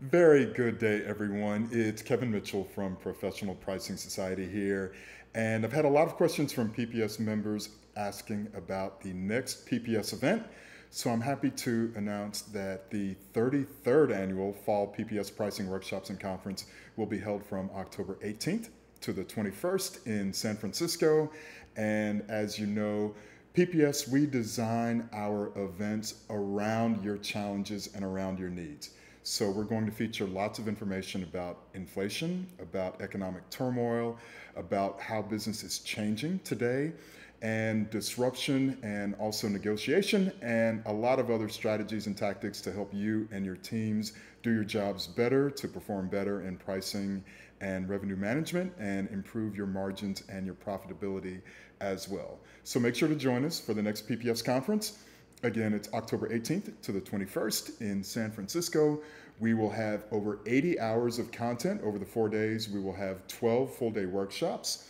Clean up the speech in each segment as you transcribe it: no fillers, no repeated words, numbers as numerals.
Very good day, everyone. It's Kevin Mitchell from Professional Pricing Society here, and I've had a lot of questions from PPS members asking about the next PPS event. So I'm happy to announce that the 33rd annual Fall PPS Pricing Workshops and Conference will be held from October 18th to the 21st in San Francisco. And as you know, PPS, we design our events around your challenges and around your needs. So we're going to feature lots of information about inflation, about economic turmoil, about how business is changing today, and disruption, and also negotiation, and a lot of other strategies and tactics to help you and your teams do your jobs better, to perform better in pricing and revenue management, and improve your margins and your profitability as well. So make sure to join us for the next PPS conference. Again, it's October 18th to the 21st in San Francisco. We will have over 80 hours of content over the 4 days. We will have 12 full-day workshops.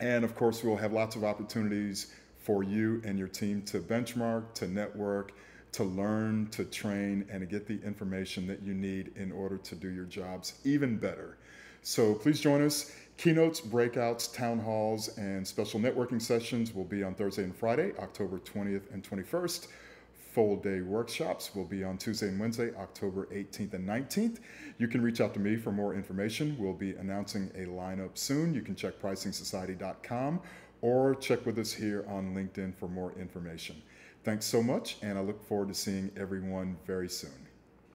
And of course, we'll have lots of opportunities for you and your team to benchmark, to network, to learn, to train, and to get the information that you need in order to do your jobs even better. So please join us. Keynotes, breakouts, town halls, and special networking sessions will be on Thursday and Friday, October 20th and 21st. Full day workshops will be on Tuesday and Wednesday, October 18th and 19th. You can reach out to me for more information. We'll be announcing a lineup soon. You can check pricingsociety.com or check with us here on LinkedIn for more information. Thanks so much, and I look forward to seeing everyone very soon.